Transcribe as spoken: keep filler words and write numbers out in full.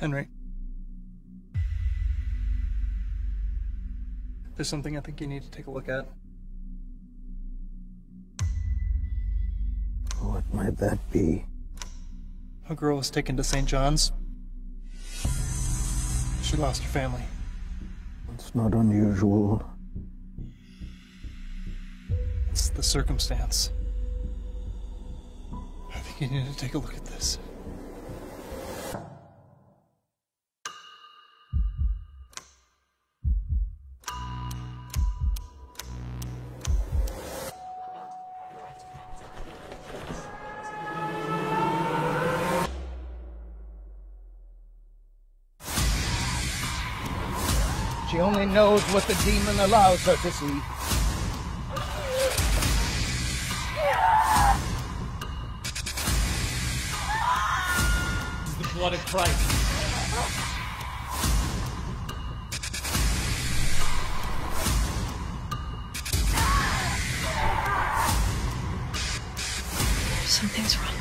Henry. There's something I think you need to take a look at. What might that be? A girl was taken to Saint John's. She lost her family. It's not unusual. It's the circumstance. I think you need to take a look at this. She only knows what the demon allows her to see. It's the blood of Christ. Something's wrong.